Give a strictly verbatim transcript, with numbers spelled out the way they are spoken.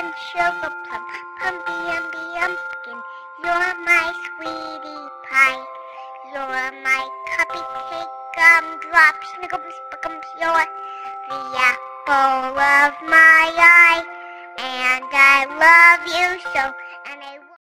bunch of a plum, pumpy umby umpkin. You're my sweetie pie. You're my cupcake gumdrop, snickums, pickums. You're the apple of my eye, and I love you so.